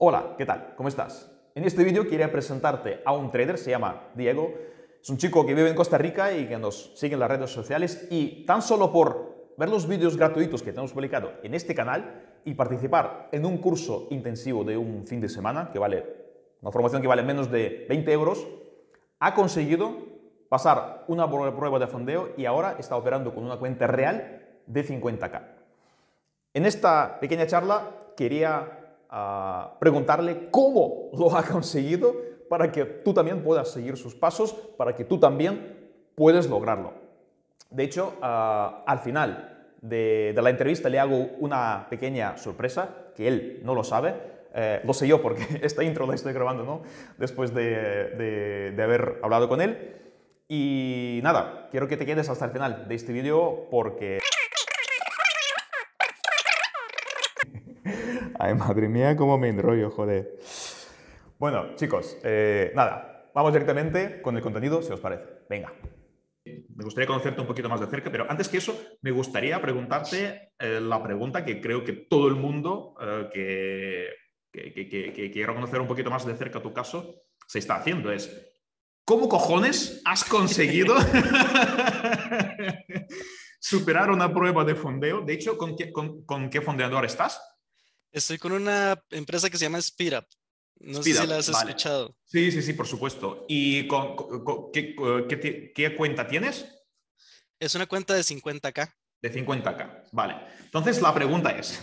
Hola, ¿qué tal? ¿Cómo estás? En este vídeo quería presentarte a un trader, se llama Diego. Es un chico que vive en Costa Rica y que nos sigue en las redes sociales, y tan solo por ver los vídeos gratuitos que tenemos publicado en este canal y participar en un curso intensivo de un fin de semana, que vale una formación que vale menos de 20 euros, ha conseguido pasar una prueba de fondeo y ahora está operando con una cuenta real de 50K. En esta pequeña charla quería preguntarle cómo lo ha conseguido para que tú también puedas seguir sus pasos, para que tú también puedes lograrlo. De hecho, al final de la entrevista le hago una pequeña sorpresa, que él no lo sabe. Lo sé yo porque esta intro la estoy grabando, ¿no?, después de haber hablado con él. Y nada, quiero que te quedes hasta el final de este vídeo porque... Ay, madre mía, cómo me enrollo, joder. Bueno, chicos, nada, vamos directamente con el contenido, si os parece. Venga. Me gustaría conocerte un poquito más de cerca, pero antes que eso, me gustaría preguntarte la pregunta que creo que todo el mundo que quiera conocer un poquito más de cerca tu caso se está haciendo, es... ¿Cómo cojones has conseguido superar una prueba de fondeo? De hecho, ¿con qué fondeador estás? Estoy con una empresa que se llama SpeedUp. No sé si la has escuchado. Sí, sí, sí, por supuesto. ¿Y qué cuenta tienes? Es una cuenta de 50K. De 50K, vale. Entonces la pregunta es,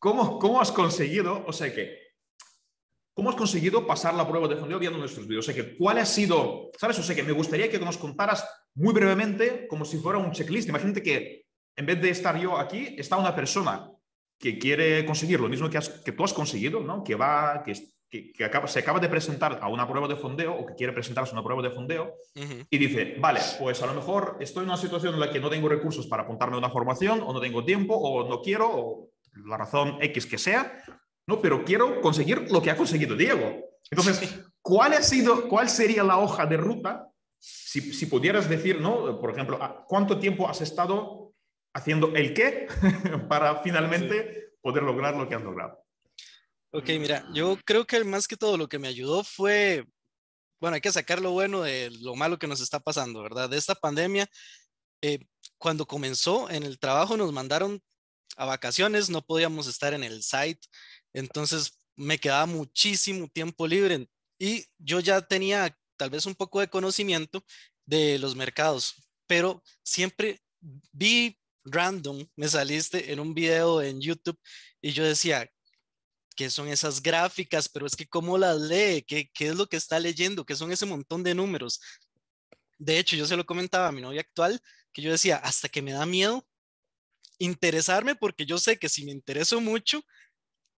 ¿cómo has conseguido pasar la prueba de fondeo viendo nuestros vídeos? O sea, que ¿cuál ha sido? ¿Sabes? O sea, que me gustaría que nos contaras muy brevemente, como si fuera un checklist. Imagínate que en vez de estar yo aquí, está una persona que quiere conseguir lo mismo que tú has conseguido, ¿no?, que se acaba de presentar a una prueba de fondeo, o que quiere presentarse a una prueba de fondeo, y dice, vale, pues a lo mejor estoy en una situación en la que no tengo recursos para apuntarme a una formación, o no tengo tiempo, o no quiero, o la razón X que sea, ¿no?, pero quiero conseguir lo que ha conseguido Diego. Entonces, ¿cuál sería la hoja de ruta? Si pudieras decir, ¿no?, por ejemplo, ¿cuánto tiempo has estado haciendo el qué para finalmente poder lograr lo que has logrado? Ok, mira, yo creo que más que todo lo que me ayudó fue, bueno, hay que sacar lo bueno de lo malo que nos está pasando, ¿verdad? De esta pandemia, cuando comenzó en el trabajo nos mandaron a vacaciones, no podíamos estar en el site, entonces me quedaba muchísimo tiempo libre y yo ya tenía tal vez un poco de conocimiento de los mercados, pero siempre vi random, me saliste en un video en YouTube y yo decía, ¿qué son esas gráficas? Pero es que ¿cómo las lee? ¿Qué es lo que está leyendo? ¿Qué son ese montón de números? De hecho, yo se lo comentaba a mi novia actual, que yo decía, hasta que me da miedo interesarme, porque yo sé que si me intereso mucho,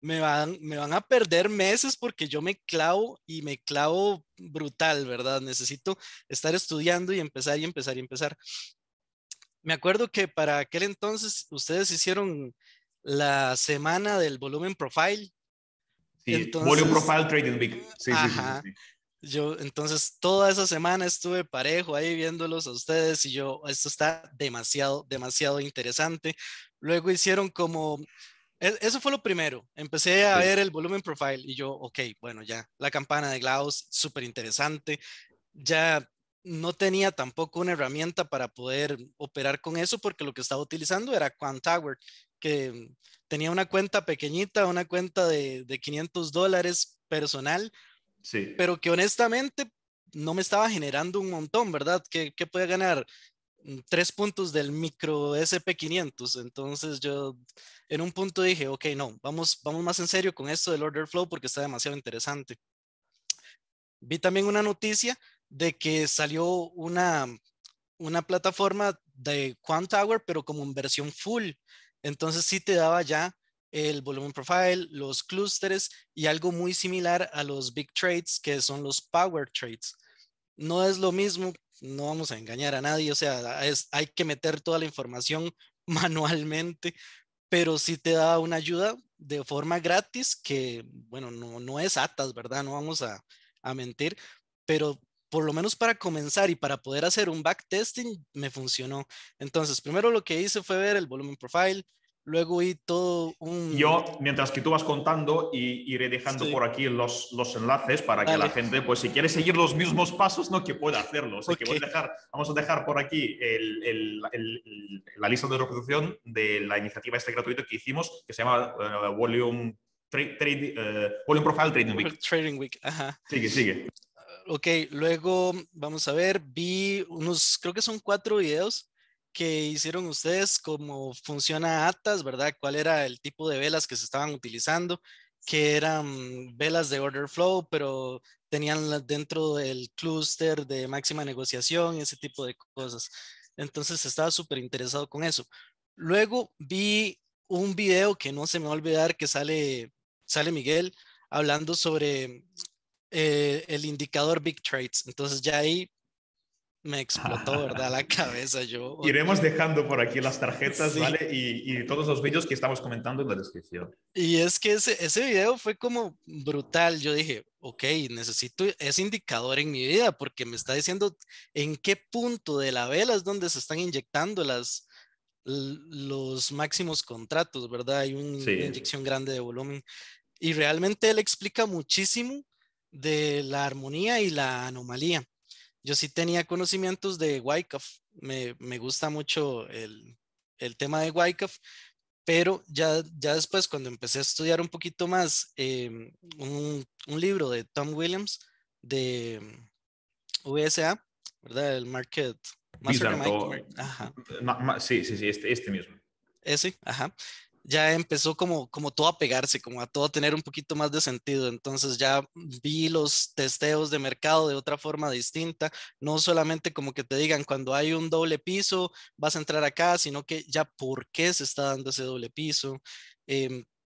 me van a perder meses, porque yo me clavo y me clavo brutal, ¿verdad? Necesito estar estudiando y empezar y empezar y empezar. Me acuerdo que para aquel entonces ustedes hicieron la semana del Volume Profile. Sí, entonces, Volume Profile Trading Week. Sí, ajá. Sí, sí, sí. Yo entonces toda esa semana estuve parejo ahí viéndolos a ustedes y yo, esto está demasiado, demasiado interesante. Luego hicieron como, eso fue lo primero. Empecé a ver el Volume Profile y yo, ok, bueno, ya, la campana de Gauss, súper interesante. Ya... no tenía tampoco una herramienta para poder operar con eso, porque lo que estaba utilizando era Quantower, que tenía una cuenta pequeñita, una cuenta de $500 personal, sí, pero que honestamente no me estaba generando un montón, ¿verdad? Que podía ganar 3 puntos del micro SP500. Entonces yo en un punto dije, ok, no, vamos más en serio con esto del Order Flow porque está demasiado interesante. Vi también una noticia de que salió una plataforma de Quantower, pero como en versión full. Entonces sí te daba ya el Volumen Profile, los clústeres y algo muy similar a los Big Trades, que son los Power Trades. No es lo mismo, no vamos a engañar a nadie, o sea, hay que meter toda la información manualmente, pero sí te da una ayuda de forma gratis que, bueno, no es ATAS, ¿verdad? No vamos a mentir, pero... por lo menos para comenzar y para poder hacer un backtesting, me funcionó. Entonces, primero lo que hice fue ver el Volumen Profile, Luego oí todo un... Yo, mientras que tú vas contando, iré dejando por aquí los enlaces para que la gente, pues si quiere seguir los mismos pasos, no, que pueda hacerlo. O sea, que vamos a dejar por aquí la lista de reproducción de la iniciativa gratuita que hicimos, que se llama Volume Profile Trading Week. Trading Week, ajá. Sigue. Ok, luego vamos a ver, vi unos, creo que son 4 videos que hicieron ustedes, cómo funciona ATAS, ¿verdad? ¿Cuál era el tipo de velas que se estaban utilizando? Que eran velas de order flow, pero tenían dentro del clúster de máxima negociación, ese tipo de cosas. Entonces estaba súper interesado con eso. Luego vi un video que no se me va a olvidar, que sale Miguel hablando sobre el indicador Big Trades. Entonces ya ahí me explotó, ¿verdad? La cabeza. Yo iremos dejando por aquí las tarjetas, ¿vale? Y todos los vídeos que estamos comentando en la descripción. Y es que ese video fue como brutal. Yo dije, ok, necesito ese indicador en mi vida porque me está diciendo en qué punto de la vela es donde se están inyectando los máximos contratos, ¿verdad? Hay una inyección grande de volumen. Y realmente él explica muchísimo de la armonía y la anomalía. Yo sí tenía conocimientos de Wyckoff, me gusta mucho el tema de Wyckoff, pero ya después cuando empecé a estudiar un poquito más un libro de Tom Williams de VSA, ¿verdad? El Market Master Michael. Ajá. Sí, este mismo. Ese, ajá. Ya empezó como todo a pegarse, como a todo a tener un poquito más de sentido. Entonces ya vi los testeos de mercado de otra forma distinta, no solamente como que te digan cuando hay un doble piso vas a entrar acá, sino que ya por qué se está dando ese doble piso,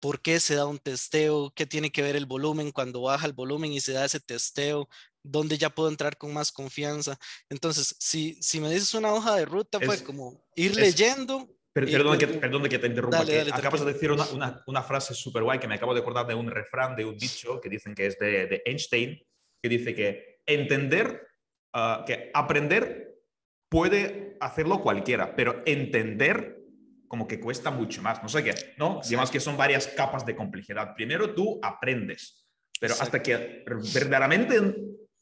por qué se da un testeo, qué tiene que ver el volumen cuando baja el volumen y se da ese testeo, dónde ya puedo entrar con más confianza. Entonces si me dices una hoja de ruta fue como ir leyendo. Perdón que te interrumpa. Dale, acabas de decir una frase súper guay que me acabo de acordar de un refrán, de un dicho que dicen que es de Einstein, que dice que aprender puede hacerlo cualquiera, pero entender como que cuesta mucho más. No sé qué, ¿no? Digamos que son varias capas de complejidad. Primero tú aprendes, pero hasta que verdaderamente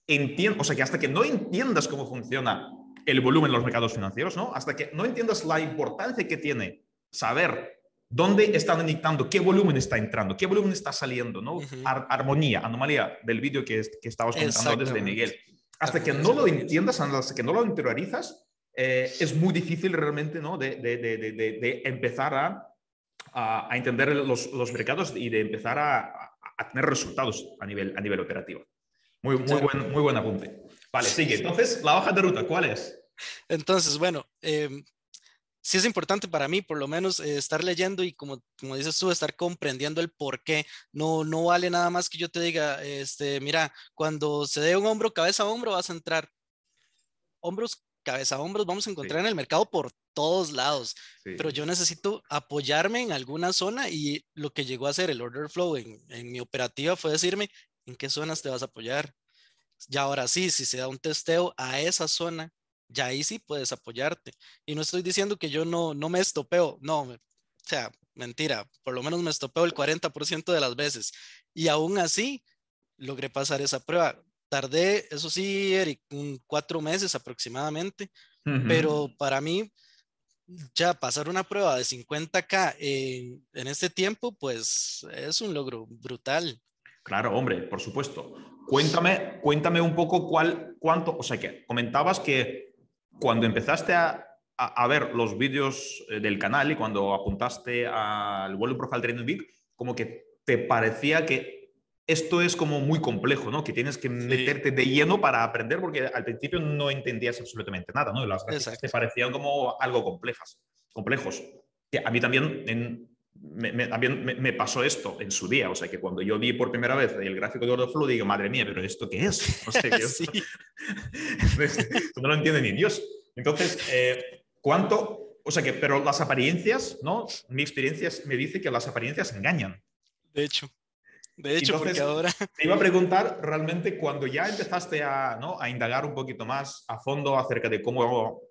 entiendas, o sea, que hasta que no entiendas cómo funciona el volumen de los mercados financieros, ¿no? Hasta que no entiendas la importancia que tiene saber dónde están inyectando, qué volumen está entrando, qué volumen está saliendo, ¿no? Uh-huh. Armonía, anomalía del vídeo que estabas comentando desde Miguel. Hasta que no lo entiendas, hasta que no lo interiorizas, es muy difícil realmente, ¿no? De empezar a entender los mercados y de empezar a tener resultados a nivel operativo. Muy buen apunte. Vale, sigue. Entonces, la hoja de ruta, ¿cuál es? Entonces, bueno, sí es importante para mí, por lo menos, estar leyendo y como dices tú, estar comprendiendo el por qué. No vale nada más que yo te diga, mira, cuando se dé un hombro, cabeza a hombro, vas a entrar. Hombros, cabeza a hombros, vamos a encontrar en el mercado por todos lados. Sí. Pero yo necesito apoyarme en alguna zona y lo que llegó a hacer el order flow en mi operativa fue decirme, ¿en qué zonas te vas a apoyar? Ya ahora sí, si se da un testeo a esa zona, ya ahí sí puedes apoyarte. Y no estoy diciendo que yo no me estopeo. No, o sea, mentira. Por lo menos me estopeo el 40% de las veces. Y aún así, logré pasar esa prueba. Tardé, eso sí, Eric, 4 meses aproximadamente. Uh-huh. Pero para mí, ya pasar una prueba de 50K en este tiempo, pues es un logro brutal. Claro, hombre, por supuesto. Cuéntame un poco cuánto, o sea, que comentabas que cuando empezaste a ver los vídeos del canal y cuando apuntaste al Volume Profile Trading Week, como que te parecía que esto es como muy complejo, ¿no? Que tienes que meterte de lleno para aprender, porque al principio no entendías absolutamente nada, ¿no? Las gráficas te parecían como algo complejos. Que a mí también me pasó esto en su día, o sea que cuando yo vi por primera vez el gráfico de Order Flow digo, madre mía, pero ¿esto qué es? O sea, que esto... no lo entiende ni Dios. Entonces, ¿cuánto? O sea que, pero las apariencias, ¿no? Mi experiencia me dice que las apariencias engañan. De hecho, entonces, porque ahora... Te iba a preguntar realmente cuando ya empezaste a indagar un poquito más a fondo acerca de cómo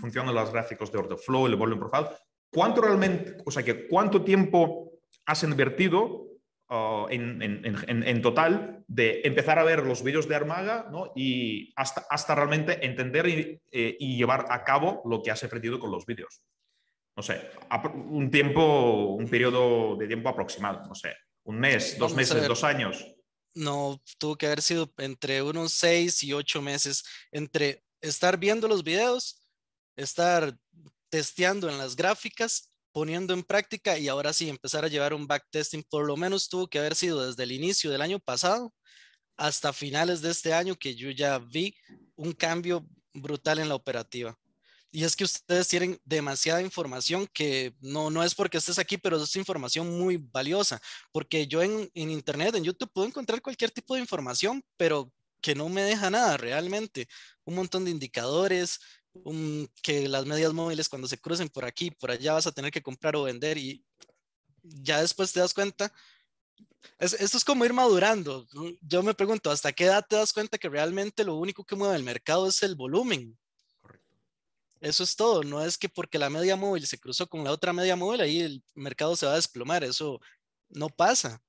funcionan los gráficos de Order Flow, el Volume Profile, ¿Cuánto realmente, o sea, que cuánto tiempo has invertido en total de empezar a ver los vídeos de Armaga, ¿no? Y hasta realmente entender y llevar a cabo lo que has aprendido con los vídeos? No sé, un tiempo, un periodo de tiempo aproximado, no sé, un mes, dos meses, 2 años. No, tuvo que haber sido entre unos 6 y 8 meses, entre estar viendo los videos, estar testeando en las gráficas, poniendo en práctica y ahora sí empezar a llevar un backtesting. Por lo menos tuvo que haber sido desde el inicio del año pasado hasta finales de este año que yo ya vi un cambio brutal en la operativa. Y es que ustedes tienen demasiada información que no es porque estés aquí, pero es información muy valiosa. Porque yo en internet, en YouTube, puedo encontrar cualquier tipo de información, pero que no me deja nada realmente. Un montón de indicadores, que las medias móviles cuando se crucen por aquí, por allá vas a tener que comprar o vender y ya después te das cuenta. Esto es como ir madurando. Yo me pregunto, ¿hasta qué edad te das cuenta que realmente lo único que mueve el mercado es el volumen? Eso es todo, no es que porque la media móvil se cruzó con la otra media móvil, ahí el mercado se va a desplomar, eso no pasa.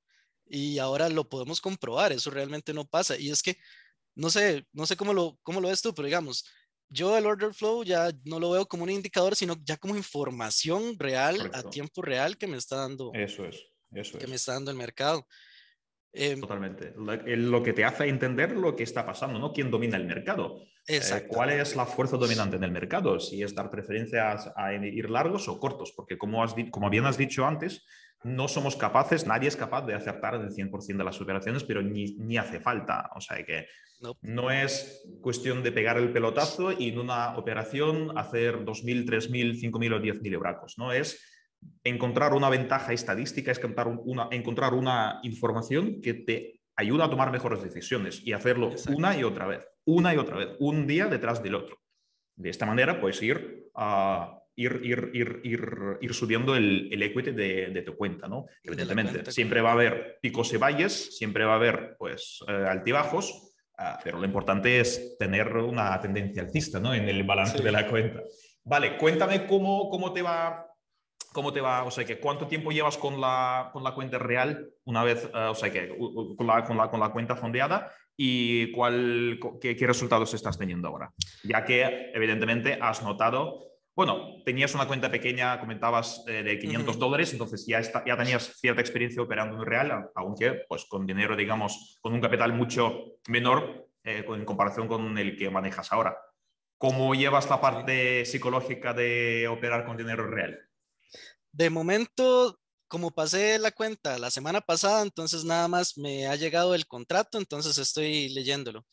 Y ahora lo podemos comprobar, eso realmente no pasa. Y es que, no sé cómo lo ves tú, pero digamos, yo el order flow ya no lo veo como un indicador, sino ya como información real, correcto, a tiempo real que me está dando. Eso es. Me está dando el mercado. Totalmente. Lo que te hace entender lo que está pasando, ¿no? ¿Quién domina el mercado? ¿Cuál es la fuerza dominante en el mercado? Si es dar preferencias a ir largos o cortos, porque como bien has dicho antes, no somos capaces, nadie es capaz de acertar el 100% de las operaciones, pero ni hace falta. O sea que no es cuestión de pegar el pelotazo y en una operación hacer 2.000, 3.000, 5.000 o 10.000 euros, ¿no? Es encontrar una ventaja estadística, es encontrar una información que te ayuda a tomar mejores decisiones y hacerlo una y otra vez, un día detrás del otro. De esta manera puedes ir subiendo el equity de tu cuenta, ¿no? Evidentemente, siempre va a haber picos y valles, siempre va a haber altibajos, pero lo importante es tener una tendencia alcista, ¿no? En el balance de la cuenta. Vale, cuéntame ¿Cómo te va? O sea, que ¿cuánto tiempo llevas con la cuenta real una vez, o sea, que con la cuenta fondeada y qué resultados estás teniendo ahora? Ya que, evidentemente, has notado, bueno, tenías una cuenta pequeña, comentabas, de $500, entonces ya tenías cierta experiencia operando en real, aunque pues con dinero, digamos, con un capital mucho menor en comparación con el que manejas ahora. ¿Cómo llevas la parte psicológica de operar con dinero real? De momento, como pasé la cuenta la semana pasada, entonces nada más me ha llegado el contrato, entonces estoy leyéndolo.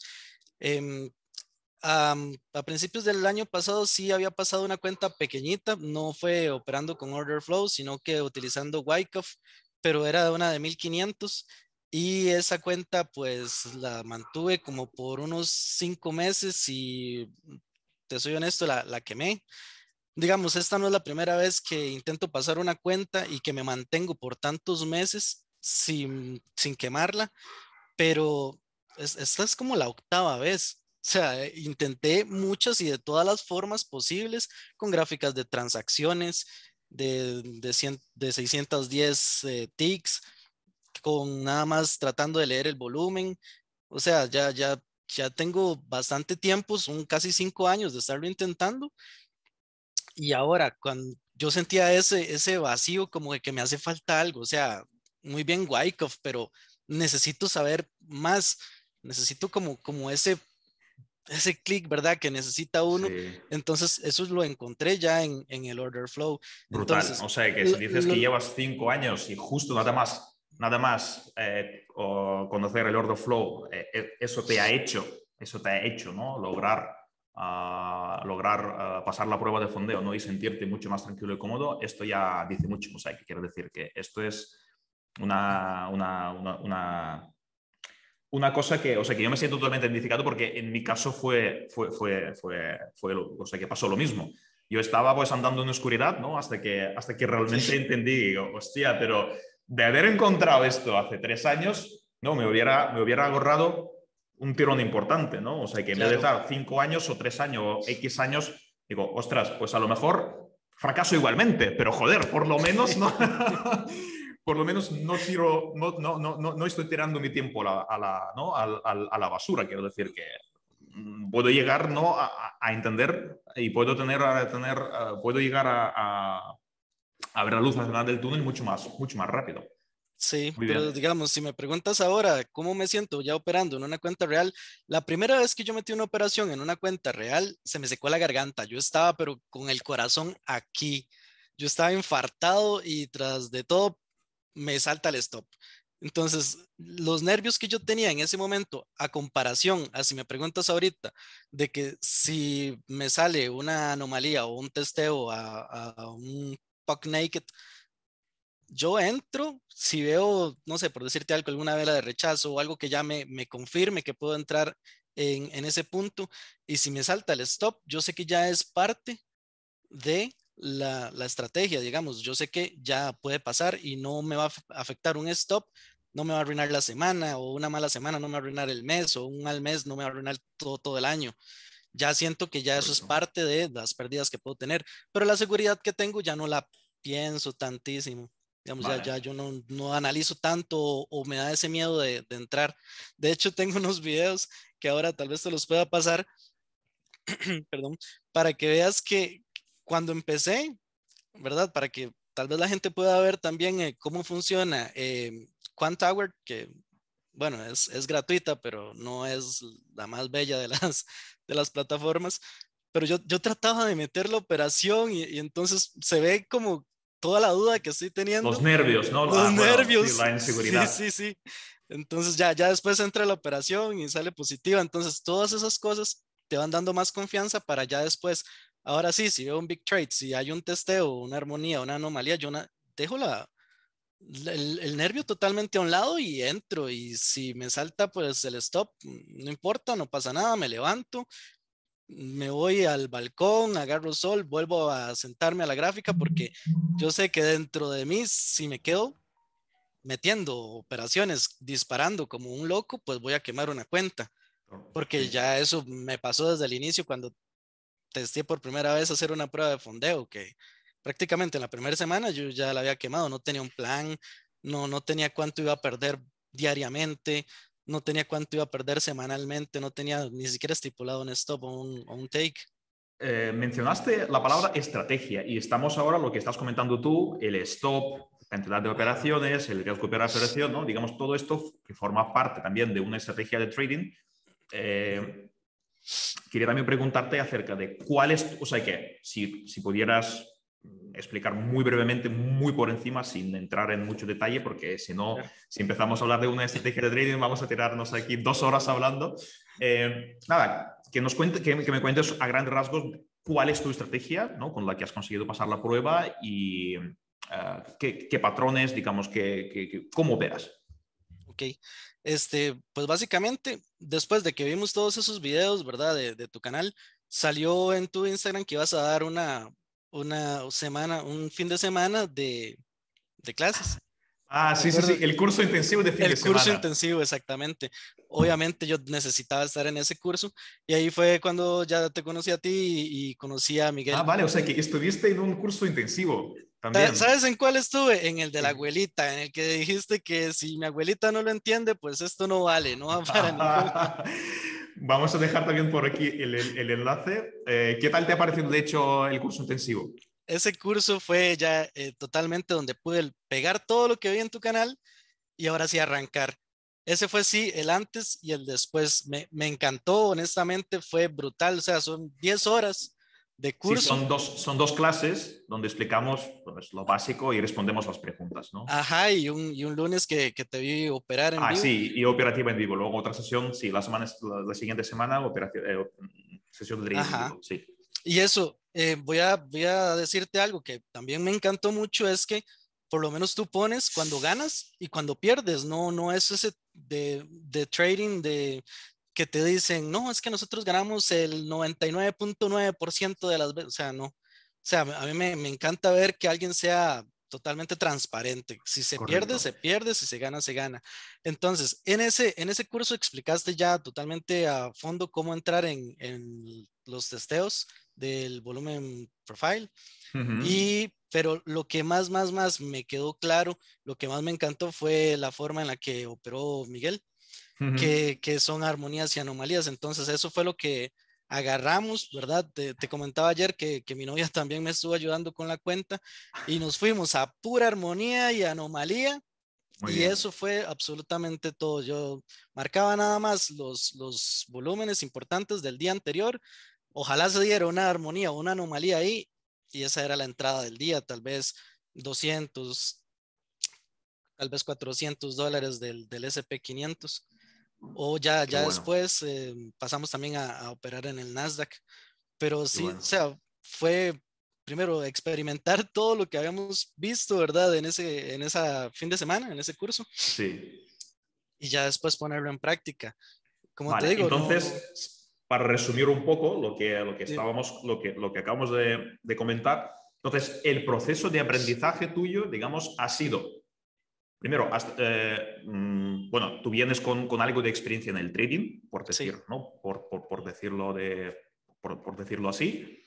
A principios del año pasado sí había pasado una cuenta pequeñita, no fue operando con Order Flow, sino que utilizando Wyckoff, pero era una de 1500 y esa cuenta pues la mantuve como por unos 5 meses y te soy honesto, la quemé. Digamos, esta no es la primera vez que intento pasar una cuenta y que me mantengo por tantos meses sin quemarla, pero esta es como la 8ª vez. O sea, intenté muchas y de todas las formas posibles, con gráficas de transacciones, de 610 ticks, con nada más tratando de leer el volumen. O sea, ya tengo bastante tiempo, son casi 5 años de estarlo intentando. Y ahora, cuando yo sentía ese vacío como de que me hace falta algo, o sea, muy bien Wyckoff, pero necesito saber más, necesito como ese click, ¿verdad? Que necesita uno. Sí. Entonces, eso lo encontré ya en el order flow. Brutal. Entonces, o sea, que si dices que llevas 5 años y justo nada más conocer el order flow, eso te ha hecho, ¿no? Lograr pasar la prueba de fondeo, ¿no? Y sentirte mucho más tranquilo y cómodo, esto ya dice mucho. O sea, que quiero decir que esto es una cosa que, o sea, que yo me siento totalmente identificado porque en mi caso fue o sea, que pasó lo mismo. Yo estaba pues andando en oscuridad, ¿no? Hasta que realmente entendí, digo, hostia, pero de haber encontrado esto hace 3 años, no, me hubiera agorrado un tirón importante, ¿no? O sea, que en vez de estar 5 años o 3 años o X años, digo, ostras, pues a lo mejor fracaso igualmente, pero joder, por lo menos no, por lo menos no tiro, no estoy tirando mi tiempo a la basura. Quiero decir que puedo llegar a entender y puedo llegar a ver la luz al final del túnel mucho más rápido. Sí, pero digamos, si me preguntas ahora cómo me siento ya operando en una cuenta real, la primera vez que yo metí una operación en una cuenta real, se me secó la garganta. Yo estaba, pero con el corazón aquí. Yo estaba infartado y tras de todo me salta el stop. Entonces, los nervios que yo tenía en ese momento, a comparación a si me preguntas ahorita, de que si me sale una anomalía o un testeo a un puck naked, yo entro, si veo, no sé, por decirte algo, alguna vela de rechazo o algo que ya me confirme que puedo entrar en ese punto, y si me salta el stop, yo sé que ya es parte de la estrategia, digamos. Yo sé que ya puede pasar y no me va a afectar un stop, no me va a arruinar la semana, o una mala semana no me va a arruinar el mes, o un mal mes no me va a arruinar todo el año. Ya siento que ya eso es parte de las pérdidas que puedo tener, pero la seguridad que tengo ya no la pienso tantísimo. Digamos, vale. ya yo no analizo tanto o me da ese miedo de entrar. De hecho, tengo unos videos que ahora tal vez te los pueda pasar, perdón, para que veas que cuando empecé, ¿verdad? Para que tal vez la gente pueda ver también cómo funciona Quantower, que bueno, es gratuita, pero no es la más bella de las plataformas. Pero yo trataba de meter la operación y entonces se ve como toda la duda que estoy teniendo. Los nervios, ¿no? Los nervios. Sí, la inseguridad. Sí. Entonces ya después entra la operación y sale positiva. Entonces todas esas cosas te van dando más confianza para ya después. Ahora sí, si veo un big trade, si hay un testeo, una armonía, una anomalía, yo dejo el nervio totalmente a un lado y entro. Y si me salta pues el stop, no importa, no pasa nada, me levanto. Me voy al balcón, agarro sol, vuelvo a sentarme a la gráfica, porque yo sé que dentro de mí, si me quedo metiendo operaciones, disparando como un loco, pues voy a quemar una cuenta. Porque ya eso me pasó desde el inicio cuando testé por primera vez hacer una prueba de fondeo, que prácticamente en la primera semana yo ya la había quemado. No tenía un plan, no tenía cuánto iba a perder diariamente, no tenía cuánto iba a perder semanalmente, no tenía ni siquiera estipulado un stop o un take. Mencionaste la palabra estrategia y estamos ahora lo que estás comentando tú, el stop, cantidad de operaciones, el riesgo de operación, ¿no? Digamos, todo esto que forma parte también de una estrategia de trading. Quería también preguntarte acerca de cuál es, o sea, que si pudieras explicar muy brevemente, muy por encima, sin entrar en mucho detalle, porque si no, si empezamos a hablar de una estrategia de trading, vamos a tirarnos aquí 2 horas hablando. Nada, que me cuentes a grandes rasgos cuál es tu estrategia, ¿no? Con la que has conseguido pasar la prueba y qué patrones, digamos, cómo operas. Ok, pues básicamente, después de que vimos todos esos videos, ¿verdad? De tu canal, salió en tu Instagram que ibas a dar un fin de semana de clases. Ah, sí, el curso intensivo de fin de semana. El curso intensivo, exactamente. Obviamente yo necesitaba estar en ese curso y ahí fue cuando ya te conocí a ti y conocí a Miguel. Ah, vale, o sea que estuviste en un curso intensivo también. ¿Sabes en cuál estuve? En el de la abuelita, en el que dijiste que si mi abuelita no lo entiende, pues esto no vale, no va para ningún... Vamos a dejar también por aquí el enlace. ¿Qué tal te ha parecido, de hecho, el curso intensivo? Ese curso fue ya totalmente donde pude pegar todo lo que vi en tu canal y ahora sí arrancar. Ese fue, sí, el antes y el después. Me encantó, honestamente, fue brutal. O sea, son 10 horas de curso. Sí, son dos clases donde explicamos pues lo básico y respondemos las preguntas, ¿no? Ajá, y un lunes que te vi operar en vivo. Ah, sí, y operativa en vivo. Luego otra sesión, sí, la siguiente semana, sesión de trading en vivo, sí. Y eso, voy a decirte algo que también me encantó mucho, es que por lo menos tú pones cuando ganas y cuando pierdes. No es ese de trading de... que te dicen, no, es que nosotros ganamos el 99.9% de las veces. O sea, no. O sea, a mí me encanta ver que alguien sea totalmente transparente. Si se pierde, se pierde. Si se gana, se gana. Entonces, en ese curso explicaste ya totalmente a fondo cómo entrar en los testeos del volumen profile. Uh-huh. Pero lo que más me quedó claro, lo que más me encantó fue la forma en la que operó Miguel, uh-huh, que son armonías y anomalías. Entonces eso fue lo que agarramos, ¿verdad? Te comentaba ayer que mi novia también me estuvo ayudando con la cuenta y nos fuimos a pura armonía y anomalía. Muy y bien. Eso fue absolutamente todo. Yo marcaba nada más los volúmenes importantes del día anterior. Ojalá se diera una armonía o una anomalía ahí, y esa era la entrada del día, tal vez 200, tal vez $400 del SP500. O ya bueno, después pasamos también a operar en el Nasdaq. Pero sí, bueno, o sea, fue primero experimentar todo lo que habíamos visto, ¿verdad? En esa fin de semana, en ese curso. Sí. Y ya después ponerlo en práctica. Como vale, te digo, entonces... No... Para resumir un poco lo que acabamos de comentar, entonces el proceso de aprendizaje tuyo, digamos, ha sido, primero, bueno, tú vienes con algo de experiencia en el trading, por decir, sí, ¿no? Por decirlo así,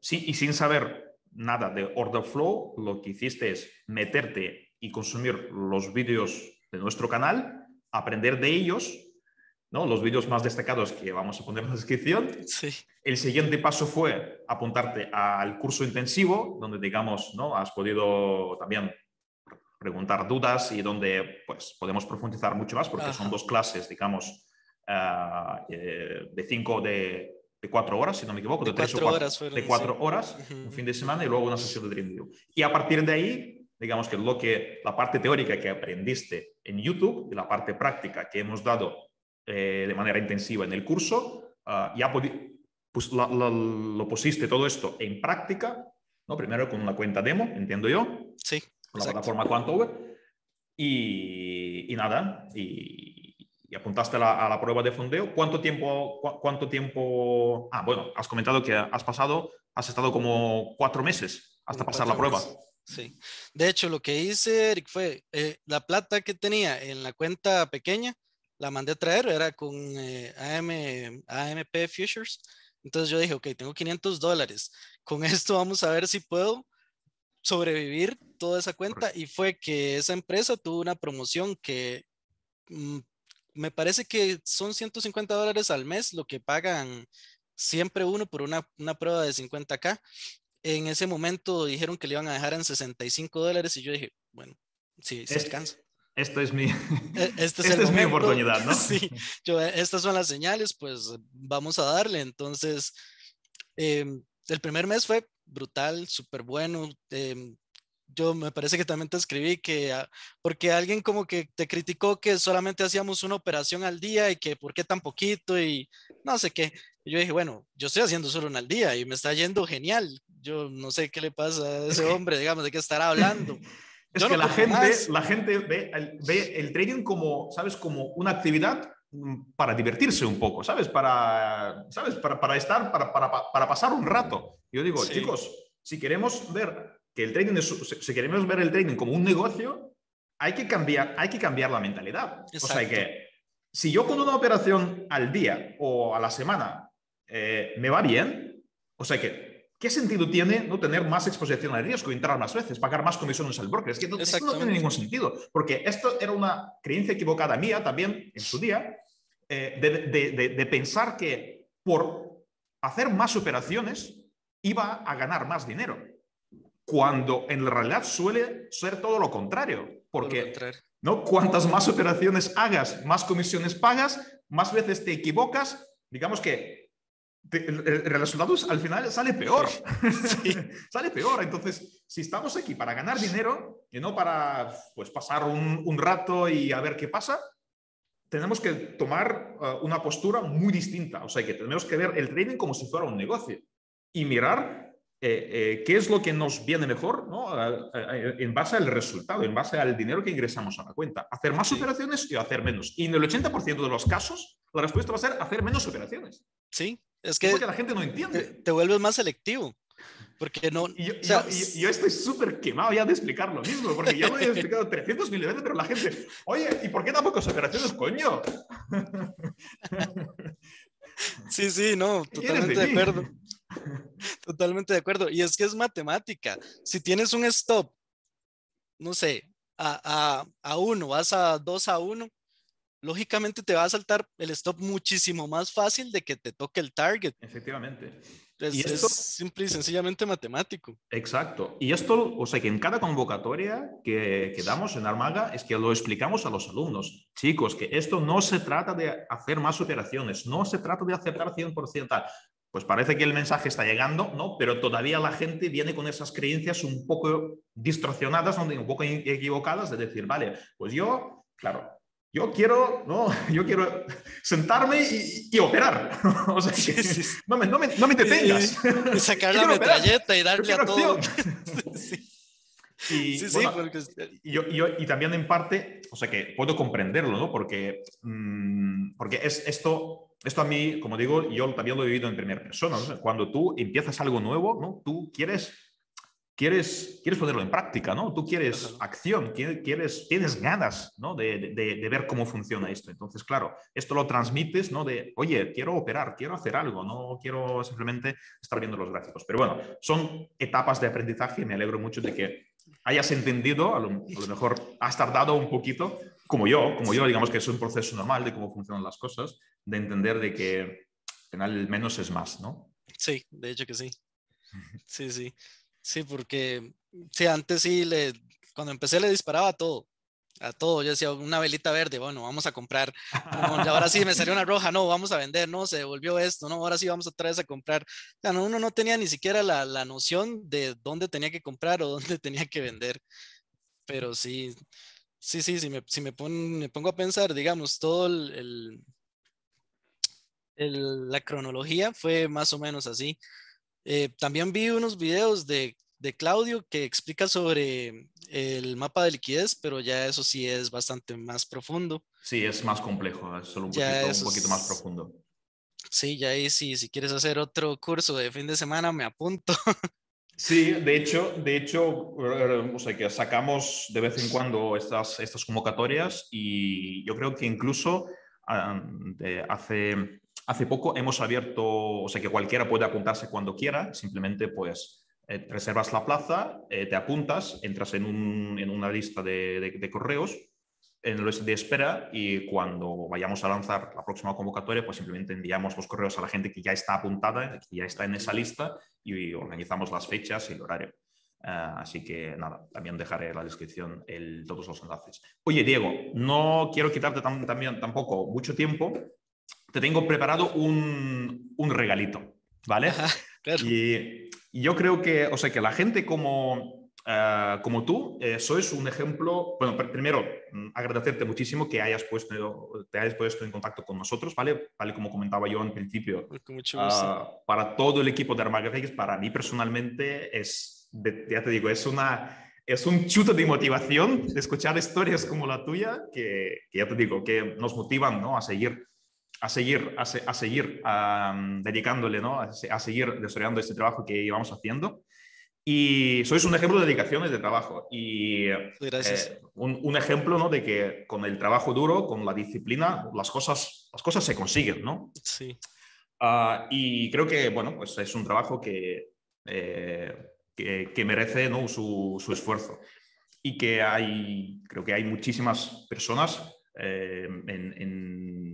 sí, y sin saber nada de Order Flow, lo que hiciste es meterte y consumir los vídeos de nuestro canal, aprender de ellos, ¿no? Los vídeos más destacados que vamos a poner en la descripción. Sí. El siguiente paso fue apuntarte al curso intensivo, donde, digamos, ¿no? Has podido también preguntar dudas y donde pues, podemos profundizar mucho más, porque ajá, son dos clases, digamos, de 4 horas, si no me equivoco, de tres o cuatro horas, uh-huh, un fin de semana y luego una sesión de trading. Y a partir de ahí, digamos que la parte teórica que aprendiste en YouTube y la parte práctica que hemos dado de manera intensiva en el curso, ya pues lo pusiste todo esto en práctica, ¿no? Primero con una cuenta demo, entiendo yo, sí, con la plataforma Quantower, y apuntaste a la prueba de fondeo. ¿Cuánto tiempo? Ah, bueno, has comentado que has estado como 4 meses hasta pasar la prueba. Sí, de hecho lo que hice, Eric, fue la plata que tenía en la cuenta pequeña, la mandé a traer, era con AMP Futures. Entonces yo dije, ok, tengo $500. Con esto vamos a ver si puedo sobrevivir toda esa cuenta. Y fue que esa empresa tuvo una promoción que me parece que son $150 al mes, lo que pagan siempre uno por una prueba de 50K. En ese momento dijeron que le iban a dejar en $65 y yo dije, bueno, sí, se alcanza. Esta es mi oportunidad, ¿no? Sí, estas son las señales, pues vamos a darle. Entonces, el primer mes fue brutal, súper bueno. Yo me parece que también te escribí porque alguien como que te criticó que solamente hacíamos una operación al día y que por qué tan poquito y no sé qué. Y yo dije, bueno, yo estoy haciendo solo una al día y me está yendo genial. Yo no sé qué le pasa a ese hombre, digamos, de qué estará hablando. Es que la gente ve el trading como, ¿sabes? Como una actividad para divertirse un poco, ¿sabes? Para pasar un rato. Yo digo, sí, chicos, si queremos ver el trading como un negocio, hay que cambiar la mentalidad. Exacto. O sea que si yo con una operación al día o a la semana me va bien, o sea que ¿qué sentido tiene no tener más exposición al riesgo, entrar más veces, pagar más comisiones al broker? Es que esto no tiene ningún sentido, porque esto era una creencia equivocada mía también en su día, de pensar que por hacer más operaciones iba a ganar más dinero, cuando en realidad suele ser todo lo contrario, porque ¿no? Cuantas más operaciones hagas, más comisiones pagas, más veces te equivocas, digamos que el resultado al final sale peor. Sí. Sale peor. Entonces, si estamos aquí para ganar dinero y no para pues, pasar un rato y a ver qué pasa, tenemos que tomar una postura muy distinta. O sea, que tenemos que ver el trading como si fuera un negocio y mirar qué es lo que nos viene mejor, ¿no? En base al resultado, en base al dinero que ingresamos a la cuenta. Hacer más operaciones y hacer menos. Y en el 80% de los casos, la respuesta va a ser hacer menos operaciones. Sí. Es que porque la gente no entiende. Te vuelves más selectivo. Porque no. Yo estoy súper quemado ya de explicar lo mismo, porque ya me he explicado 300.000 veces, pero la gente, oye, ¿y por qué tampoco son operaciones, coño? Sí, no, totalmente de acuerdo. Totalmente de acuerdo. Y es que es matemática. Si tienes un stop, no sé, a 1, vas a 2 a 1, lógicamente te va a saltar el stop muchísimo más fácil de que te toque el target. Efectivamente. Y esto es simple y sencillamente matemático. Exacto. Y esto, o sea, que en cada convocatoria que damos en Armaga es que lo explicamos a los alumnos. Chicos, que esto no se trata de hacer más operaciones, no se trata de acertar 100%. Pues parece que el mensaje está llegando, ¿no? Pero todavía la gente viene con esas creencias un poco distorsionadas, un poco equivocadas, de decir, vale, pues yo, claro, yo quiero, ¿no? Yo quiero sentarme y operar. O sea, que no me detengas. Y sacar la metralleta y darle a todo. Y también en parte, o sea, que puedo comprenderlo, ¿no? Porque es esto... Esto a mí, como digo, yo también lo he vivido en primera persona, ¿no? Cuando tú empiezas algo nuevo, ¿no? Tú quieres ponerlo en práctica, ¿no? Tú quieres acción, tienes ganas, ¿no? de ver cómo funciona esto. Entonces, claro, esto lo transmites, ¿no? De, oye, quiero operar, quiero hacer algo, no quiero simplemente estar viendo los gráficos. Pero bueno, son etapas de aprendizaje y me alegro mucho de que hayas entendido, a lo mejor has tardado un poquito, como yo, digamos que es un proceso normal de cómo funcionan las cosas, de entender de que al final menos es más, ¿no? Sí, de hecho que sí. Sí, porque sí, antes sí, cuando empecé le disparaba a todo. Yo decía, una velita verde, bueno, vamos a comprar. No, ahora sí me salió una roja, no, vamos a vender, no, se devolvió esto, no, ahora sí vamos otra vez a comprar. O sea, uno no tenía ni siquiera la noción de dónde tenía que comprar o dónde tenía que vender. Pero sí, me pongo a pensar, digamos, todo la cronología fue más o menos así. También vi unos videos de Claudio que explica sobre el mapa de liquidez, pero ya eso sí es bastante más profundo. Sí, es más complejo, es solo un poquito más profundo. Sí, ya ahí sí, si quieres hacer otro curso de fin de semana, me apunto. Sí, de hecho, o sea, que sacamos de vez en cuando estas convocatorias y yo creo que incluso hace poco hemos abierto, o sea, que cualquiera puede apuntarse cuando quiera, simplemente pues reservas la plaza, te apuntas, entras en una lista de correos, en la lista de espera y cuando vayamos a lanzar la próxima convocatoria, pues simplemente enviamos los correos a la gente que ya está apuntada, que ya está en esa lista y organizamos las fechas y el horario. Así que nada, también dejaré en la descripción todos los enlaces. Oye, Diego, no quiero quitarte tampoco mucho tiempo. Te tengo preparado un regalito, ¿vale? Ajá, claro. Y yo creo que, o sea, que la gente como tú, sois un ejemplo. Bueno, primero, agradecerte muchísimo que te hayas puesto en contacto con nosotros, ¿vale? Como comentaba yo en principio, para todo el equipo de ArmagaFX, para mí personalmente ya te digo, es un chuto de motivación de escuchar historias como la tuya, que ya te digo, que nos motivan, ¿no? a seguir dedicándole, ¿no? A seguir desarrollando este trabajo que íbamos haciendo. Y sois un ejemplo de dedicación y de trabajo. Y un ejemplo, ¿no? De que con el trabajo duro, con la disciplina, las cosas se consiguen, ¿no? Sí. Y creo que, bueno, pues es un trabajo que merece, ¿no? su esfuerzo. Y que creo que hay muchísimas personas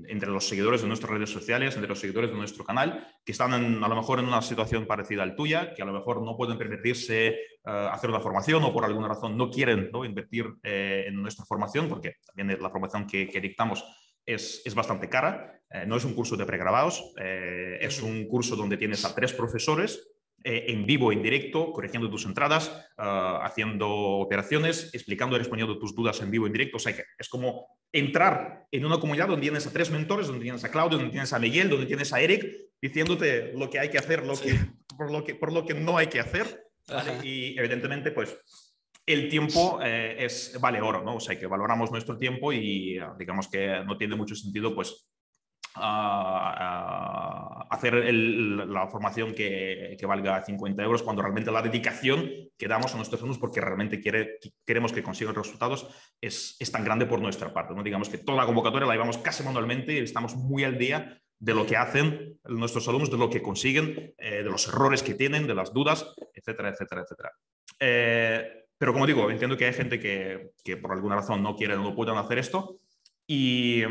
entre los seguidores de nuestras redes sociales, entre los seguidores de nuestro canal, que están a lo mejor en una situación parecida a la tuya, que a lo mejor no pueden permitirse hacer una formación o por alguna razón no quieren, ¿no? Invertir en nuestra formación, porque también la formación que dictamos es bastante cara. No es un curso de pregrabados, es un curso donde tienes a 3 profesores en vivo, en directo, corrigiendo tus entradas, haciendo operaciones, explicando y respondiendo tus dudas en vivo, en directo. O sea que es como entrar en una comunidad donde tienes a 3 mentores, donde tienes a Claudio, donde tienes a Miguel, donde tienes a Eric, diciéndote lo que hay que hacer, por lo que no hay que hacer. ¿Vale? Y evidentemente, pues, el tiempo vale oro, ¿no? O sea que valoramos nuestro tiempo y digamos que no tiene mucho sentido, pues, a hacer la formación que valga 50 € cuando realmente la dedicación que damos a nuestros alumnos porque realmente queremos que consigan resultados es tan grande por nuestra parte, ¿no? Digamos que toda la convocatoria la llevamos casi manualmente y estamos muy al día de lo que hacen nuestros alumnos, de lo que consiguen, de los errores que tienen, de las dudas, etcétera, etcétera, etcétera. Pero como digo, entiendo que hay gente que por alguna razón no quieren o no puedan hacer esto y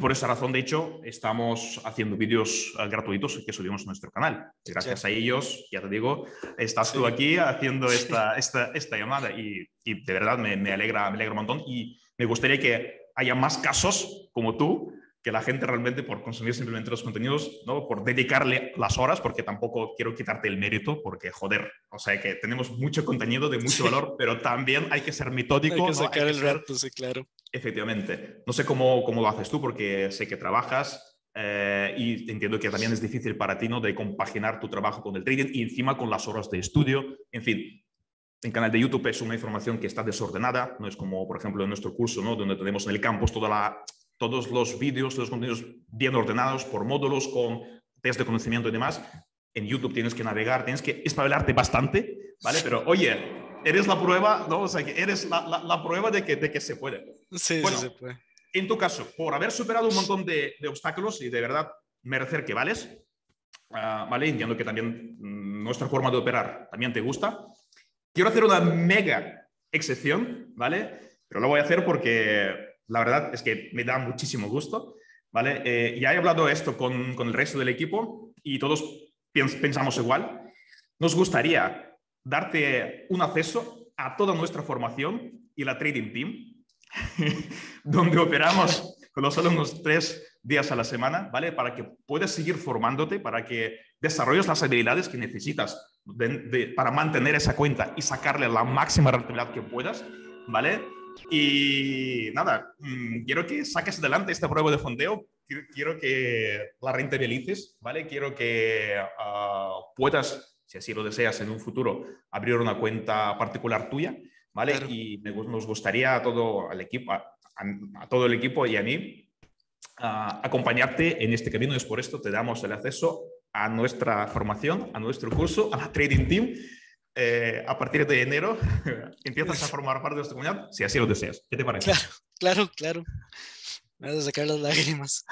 por esa razón, de hecho, estamos haciendo vídeos gratuitos que subimos a nuestro canal. Gracias a ellos, ya te digo, estás tú aquí haciendo esta llamada y de verdad me alegra un montón y me gustaría que haya más casos como tú, que la gente realmente por consumir simplemente los contenidos, ¿no? Por dedicarle las horas, porque tampoco quiero quitarte el mérito, porque joder, o sea que tenemos mucho contenido de mucho valor, pero también hay que ser metódico. Hay que sacar el rato, sí, claro. Efectivamente. No sé cómo lo haces tú, porque sé que trabajas y entiendo que también es difícil para ti, ¿no? De compaginar tu trabajo con el trading y encima con las horas de estudio, en fin. En canal de YouTube es una información que está desordenada, no es como, por ejemplo, en nuestro curso, ¿no? Donde tenemos en el campus todos los vídeos, todos los contenidos bien ordenados por módulos, con test de conocimiento y demás. En YouTube tienes que navegar, tienes que espabilarte bastante, ¿vale? Pero, oye, eres la prueba, ¿no? O sea, que eres la prueba de que se puede. Sí, bueno, sí se puede. En tu caso, por haber superado un montón de obstáculos y de verdad merecer que vales, ¿vale? Entiendo que también nuestra forma de operar también te gusta. Quiero hacer una mega excepción, ¿vale? Pero lo voy a hacer porque la verdad es que me da muchísimo gusto, ¿vale? Ya he hablado esto con el resto del equipo y todos pensamos igual. Nos gustaría darte un acceso a toda nuestra formación y la Trading Team, donde operamos con los alumnos 3 días a la semana, ¿vale? Para que puedas seguir formándote, para que desarrolles las habilidades que necesitas para mantener esa cuenta y sacarle la máxima rentabilidad que puedas, ¿vale? Y nada, quiero que saques adelante esta prueba de fondeo, quiero que la rentabilices, ¿vale? Quiero que puedas, si así lo deseas en un futuro, abrir una cuenta particular tuya, ¿vale? Claro. Y nos gustaría a todo el equipo y a mí acompañarte en este camino, es por esto te damos el acceso a nuestra formación, a nuestro curso, a la Trading Team. A partir de enero empiezas a formar parte de nuestra comunidad, si así lo deseas. ¿Qué te parece? Claro, claro, claro. Me vas a sacar las lágrimas.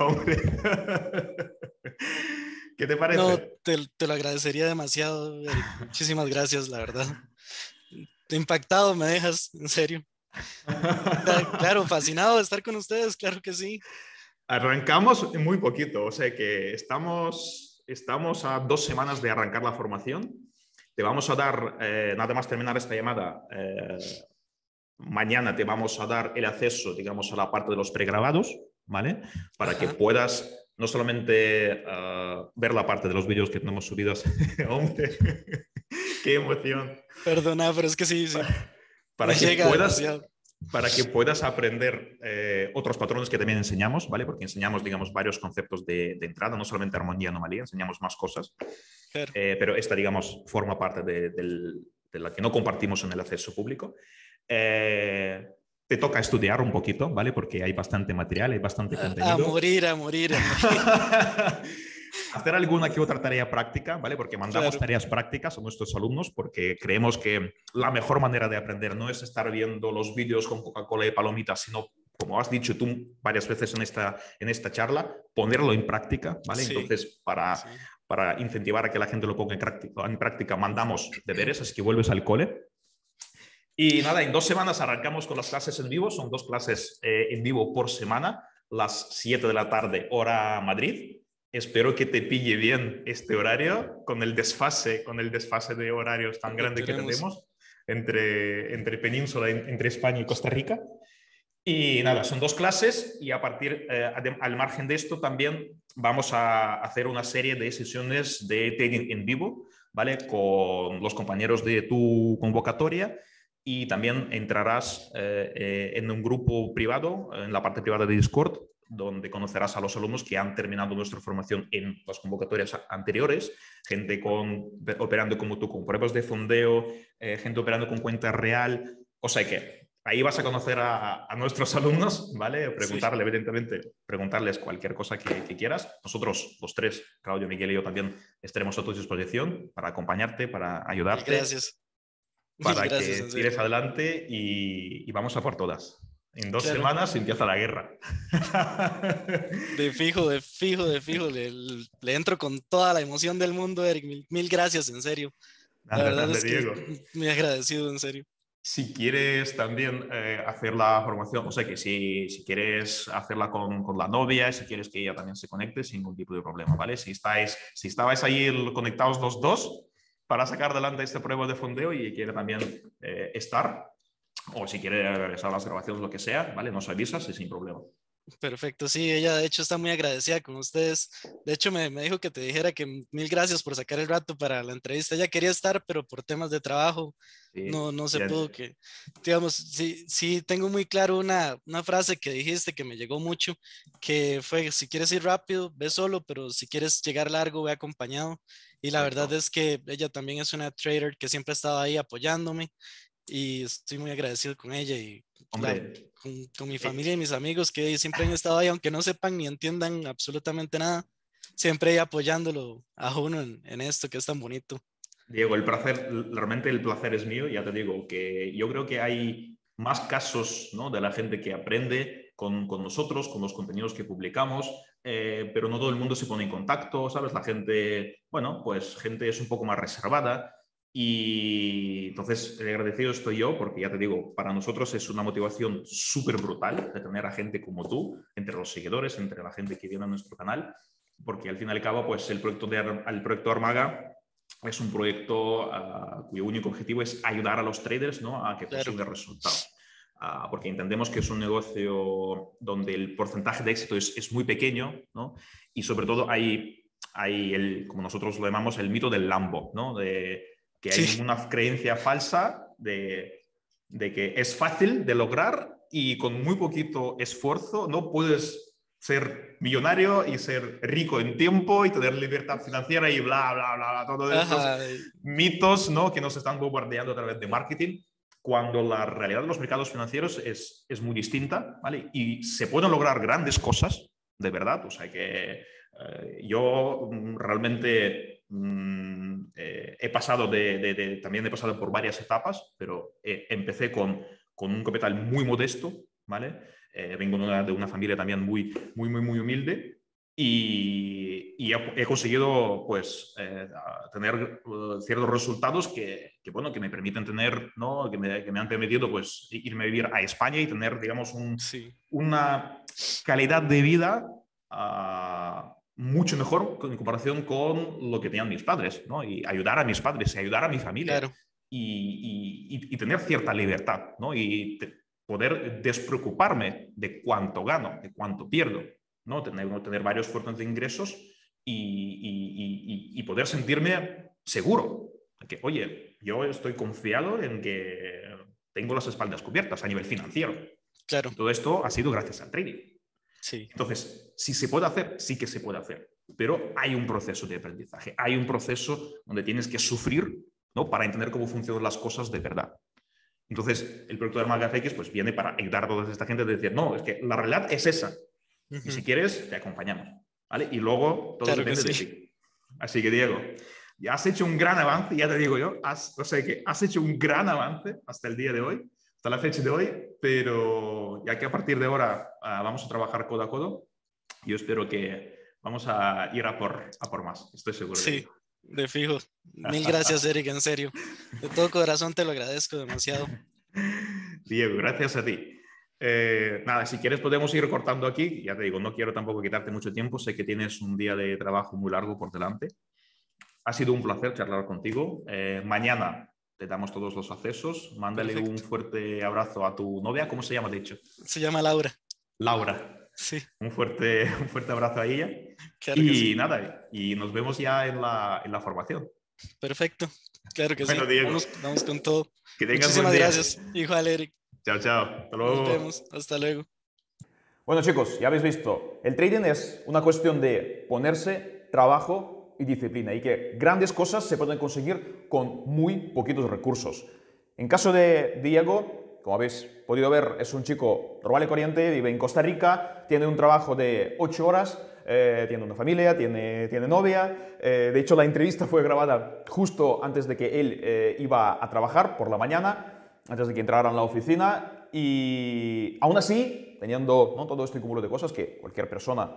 Hombre. ¿Qué te parece? No, te lo agradecería demasiado. Muchísimas gracias, la verdad. Impactado me dejas, en serio. Claro, fascinado de estar con ustedes, claro que sí. Arrancamos muy poquito, o sea que estamos a 2 semanas de arrancar la formación. Te vamos a dar, nada más terminar esta llamada, mañana te vamos a dar el acceso, digamos, a la parte de los pregrabados, ¿vale? Para que puedas no solamente ver la parte de los vídeos que tenemos subidos. ¡Hombre! ¡Qué emoción! Perdona, pero es que sí. Para que puedas... Demasiado. Para que puedas aprender otros patrones que también enseñamos, ¿vale? Porque enseñamos, digamos, varios conceptos de entrada, no solamente armonía y anomalía, enseñamos más cosas. Claro. Pero esta, digamos, forma parte de la que no compartimos en el acceso público. Te toca estudiar un poquito, ¿vale? Porque hay bastante material, hay bastante contenido. A morir. Hacer alguna que otra tarea práctica, ¿vale? Porque mandamos tareas prácticas a nuestros alumnos porque creemos que la mejor manera de aprender no es estar viendo los vídeos con Coca-Cola y palomitas, sino, como has dicho tú varias veces en esta charla, ponerlo en práctica, ¿vale? Sí. Entonces, para incentivar a que la gente lo ponga en práctica, mandamos deberes, así que vuelves al cole. Y nada, en 2 semanas arrancamos con las clases en vivo, son 2 clases en vivo por semana, las 7 de la tarde, hora Madrid. Espero que te pille bien este horario con el desfase de horarios tan grande que tenemos entre península, entre España y Costa Rica. Y nada, son 2 clases y a partir, al margen de esto también vamos a hacer una serie de sesiones de trading en vivo, ¿vale? Con los compañeros de tu convocatoria. Y también entrarás en un grupo privado, en la parte privada de Discord, donde conocerás a los alumnos que han terminado nuestra formación en las convocatorias anteriores, gente operando como tú, con pruebas de fondeo, gente operando con cuenta real. O sea que ahí vas a conocer a nuestros alumnos, ¿vale? Evidentemente, preguntarles cualquier cosa que quieras. Nosotros, los 3, Claudio, Miguel y yo también, estaremos a tu disposición para acompañarte, para ayudarte. Gracias. Para que tires adelante y vamos a por todas. En dos semanas empieza la guerra. De fijo. Le entro con toda la emoción del mundo, Eric. Mil gracias, en serio. La verdad es que me he agradecido, en serio. Si quieres también hacer la formación, o sea que si quieres hacerla con la novia, si quieres que ella también se conecte sin ningún tipo de problema, ¿vale? Si estabais ahí conectados los dos para sacar adelante esta prueba de fondeo y quiere también estar, o si quiere regresar a las grabaciones, lo que sea, ¿vale? Nos avisas y sin problema. Perfecto, sí, ella de hecho está muy agradecida con ustedes. De hecho me dijo que te dijera que mil gracias por sacar el rato para la entrevista. Ella quería estar, pero por temas de trabajo sí, no se pudo. Que, digamos, sí tengo muy claro una frase que dijiste que me llegó mucho, que fue: si quieres ir rápido, ve solo, pero si quieres llegar largo, ve acompañado. Y la verdad es que ella también es una trader que siempre ha estado ahí apoyándome y estoy muy agradecido con ella y con mi familia y mis amigos que siempre han estado ahí, aunque no sepan ni entiendan absolutamente nada, siempre apoyándolo a uno en esto que es tan bonito. Diego, realmente el placer es mío. Ya te digo que yo creo que hay más casos, ¿no?, de la gente que aprende con nosotros, con los contenidos que publicamos, pero no todo el mundo se pone en contacto, ¿sabes? La gente, bueno, pues gente es un poco más reservada. Y entonces agradecido estoy yo porque, ya te digo, para nosotros es una motivación súper brutal de tener a gente como tú, entre los seguidores, entre la gente que viene a nuestro canal, porque al fin y al cabo, pues el proyecto Armaga es un proyecto cuyo único objetivo es ayudar a los traders, ¿no?, a que consigan resultados. Porque entendemos que es un negocio donde el porcentaje de éxito es muy pequeño, ¿no? Y sobre todo hay como nosotros lo llamamos, el mito del Lambo, ¿no? Que hay una creencia falsa de que es fácil de lograr y con muy poquito esfuerzo no puedes ser millonario y ser rico en tiempo y tener libertad financiera y bla, bla, bla, bla, todos estos mitos, ¿no?, que nos están bombardeando a través de marketing, cuando la realidad de los mercados financieros es muy distinta, ¿vale? Y se pueden lograr grandes cosas, de verdad. O sea que yo realmente... también he pasado por varias etapas, pero empecé con un capital muy modesto, ¿vale? Vengo de una familia también muy humilde y he conseguido, pues, tener ciertos resultados que me permiten tener, ¿no?, que me han permitido, pues, irme a vivir a España y tener, digamos, una calidad de vida mucho mejor en comparación con lo que tenían mis padres, ¿no? Y ayudar a mis padres y ayudar a mi familia. Claro. Y tener cierta libertad, ¿no? Y poder despreocuparme de cuánto gano, de cuánto pierdo, ¿no? Tener varios fuentes de ingresos y poder sentirme seguro. Que, oye, yo estoy confiado en que tengo las espaldas cubiertas a nivel financiero. Claro. Todo esto ha sido gracias al trading. Sí. Entonces, si se puede hacer, sí que se puede hacer, pero hay un proceso de aprendizaje, hay un proceso donde tienes que sufrir, ¿no?, para entender cómo funcionan las cosas de verdad. Entonces, el proyecto de ArmagaFX, pues, viene para ayudar a toda esta gente a decir: no, es que la realidad es esa, y si quieres te acompañamos, ¿vale? Y luego todo depende de ti. Así que, Diego, ya has hecho un gran avance, ya te digo yo, has hecho un gran avance hasta el día de hoy, hasta la fecha de hoy, pero ya que a partir de ahora vamos a trabajar codo a codo, yo espero que vamos a ir a por más, estoy seguro. Sí, de fijo. Mil gracias, Eric, en serio. De todo corazón te lo agradezco demasiado. Diego, gracias a ti. Nada, si quieres podemos ir cortando aquí, ya te digo, no quiero tampoco quitarte mucho tiempo, sé que tienes un día de trabajo muy largo por delante. Ha sido un placer charlar contigo. Mañana... te damos todos los accesos. Mándale un fuerte abrazo a tu novia. ¿Cómo se llama, de hecho? Se llama Laura. Laura. Sí. Un fuerte abrazo a ella. Claro, nada, y nos vemos ya en la formación. Perfecto. Claro que bueno, sí. Diego. Vamos con todo. Que tengas muchísimas gracias. Igual, Eric. Chao, chao. Hasta luego. Nos vemos. Hasta luego. Bueno, chicos, ya habéis visto. El trading es una cuestión de ponerse trabajo y disciplina, y que grandes cosas se pueden conseguir con muy poquitos recursos. En caso de Diego, como habéis podido ver, es un chico normal y corriente, vive en Costa Rica, tiene un trabajo de 8 horas, tiene una familia, tiene novia. De hecho, la entrevista fue grabada justo antes de que él iba a trabajar por la mañana. antes de que entraran a la oficina, y aún así, teniendo, ¿no?, todo este cúmulo de cosas que cualquier persona,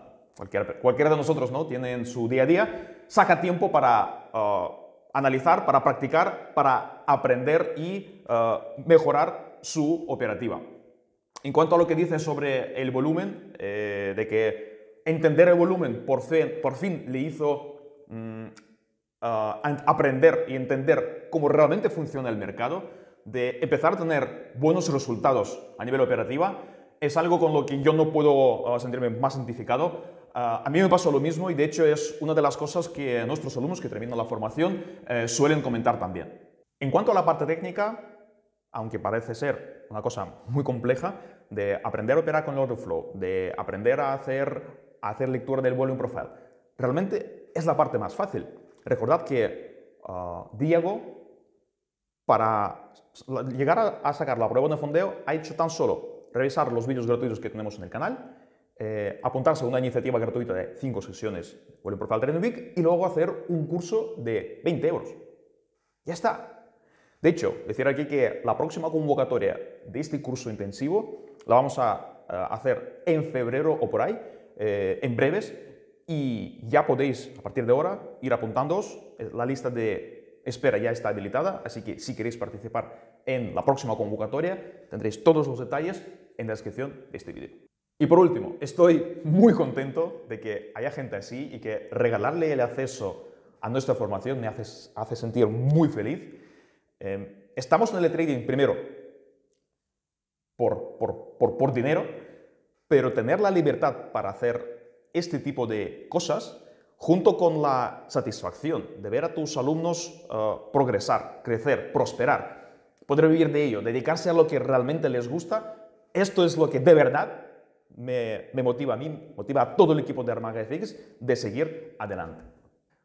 cualquiera de nosotros, ¿no?, tiene en su día a día, saca tiempo para analizar, para practicar, para aprender y mejorar su operativa. En cuanto a lo que dice sobre el volumen, de que entender el volumen por fin le hizo aprender y entender cómo realmente funciona el mercado, de empezar a tener buenos resultados a nivel operativa, es algo con lo que yo no puedo sentirme más identificado. A mí me pasó lo mismo, y de hecho es una de las cosas que nuestros alumnos que terminan la formación suelen comentar también. En cuanto a la parte técnica, aunque parece ser una cosa muy compleja, de aprender a operar con el order flow, de aprender a hacer lectura del volume profile, realmente es la parte más fácil. Recordad que Diego, para llegar a sacar la prueba de fondeo, ha hecho tan solo revisar los vídeos gratuitos que tenemos en el canal, apuntarse a una iniciativa gratuita de 5 sesiones Volume Profile Trading Week y luego hacer un curso de 20 €. Ya está. De hecho, decir aquí que la próxima convocatoria de este curso intensivo la vamos a hacer en febrero o por ahí, en breves, y ya podéis a partir de ahora ir apuntándoos. La lista de espera ya está habilitada, así que si queréis participar en la próxima convocatoria tendréis todos los detalles en la descripción de este vídeo. Y por último, estoy muy contento de que haya gente así y que regalarle el acceso a nuestra formación me hace sentir muy feliz. Estamos en el trading primero por dinero, pero tener la libertad para hacer este tipo de cosas, junto con la satisfacción de ver a tus alumnos progresar, crecer, prosperar, poder vivir de ello, dedicarse a lo que realmente les gusta, esto es lo que de verdad me motiva a mí, motiva a todo el equipo de ArmagaFX de seguir adelante.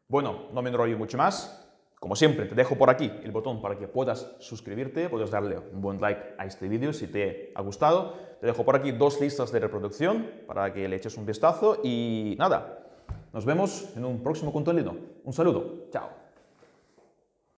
Bueno, no me enrollo mucho más. Como siempre, te dejo por aquí el botón para que puedas suscribirte, puedes darle un buen like a este vídeo si te ha gustado. Te dejo por aquí 2 listas de reproducción para que le eches un vistazo y nada, nos vemos en un próximo contenido. Un saludo, chao.